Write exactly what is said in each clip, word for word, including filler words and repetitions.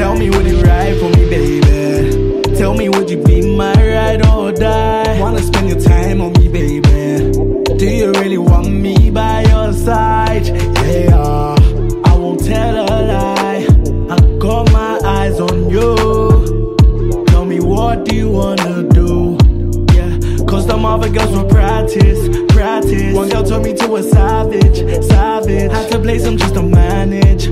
Tell me, would you ride for me, baby? Tell me, would you be my ride or die? Wanna spend your time on me, baby? Do you really want me by your side? Yeah, I won't tell a lie, I'll got my eyes on you. Tell me, what do you wanna do? Yeah, cause some other girls will practice, practice. One girl turned me to a savage, savage. Had to play some just to manage.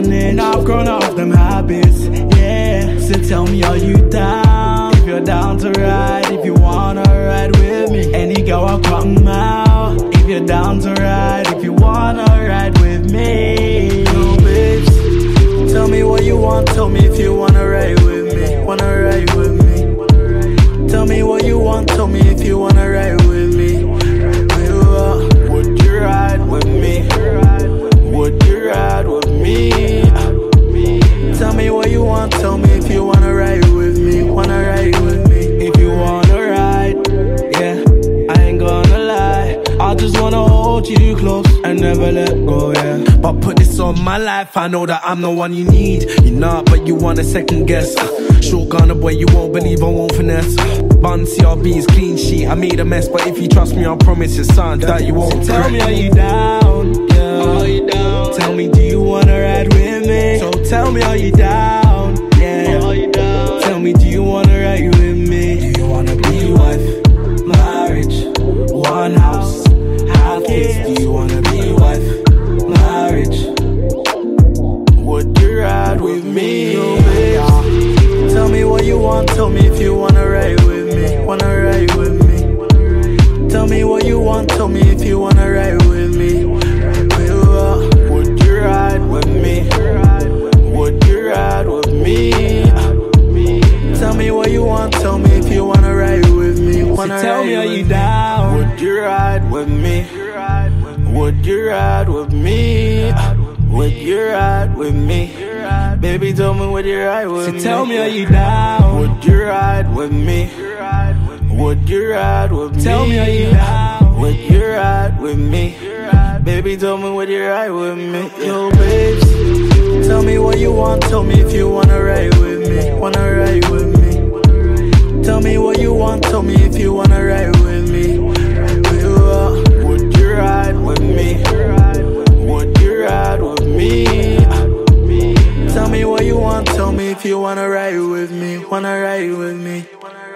Now I've grown out of them habits, yeah. So tell me, are you down? If you're down to ride, if you wanna ride with me, any girl I'll come out. If you're down to ride, if you wanna ride with me, no babes, tell me what you want. Tell me if you wanna ride with me, wanna ride with me. Tell me what you want. Tell me if you wanna ride with me. Would you ride with me? Would you ride with me? Tell me what you want, tell me if you wanna ride with me, wanna ride with me. If you wanna ride, yeah, I ain't gonna lie, I just wanna hold you close and never let go, yeah. But put this on my life, I know that I'm the one you need. You're not, but you wanna second guess. Shotgun a boy, you won't believe, I won't finesse. Bun C R B is clean sheet, I made a mess. But if you trust me, I promise you, son, that you won't so tell me, are you down? Yeah, are you down? Tell me, do you wanna ride with me? So tell me, are you down? Yeah, are you down? Tell me, do you wanna ride with me? Do you wanna be wife, marriage, one house, half kids? Do you wanna be wife, marriage? Would you ride with me? Tell me what you want, tell me if you wanna ride with me, wanna ride with me. Tell me what you want, tell me if you wanna ride with me. Would you ride with me? Would you ride with me? Tell me what you want, tell me if you wanna ride with me, wanna tell me, are you down? Would you ride with me? Would you ride with me? Would you ride with me? Baby, tell me, would you ride with so me? Tell me, are you down? Would you ride with me? Would you ride with me? Tell me, are you down? Would you ride with me? Baby, tell me, would you ride with me? Yo, babes, tell me what you want. Tell me if you wanna ride with me, wanna ride with me. Tell me what you want. Tell me if you wanna ride with me. Would you ride with me? Would you ride with me? Tell me what you want, tell me if you wanna ride with me, wanna ride with me.